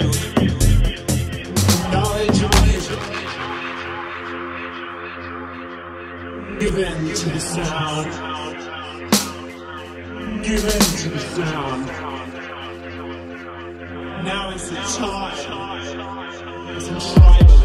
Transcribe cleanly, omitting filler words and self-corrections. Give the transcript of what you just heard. Give in to the sound. Now it's a child. It's a tribal.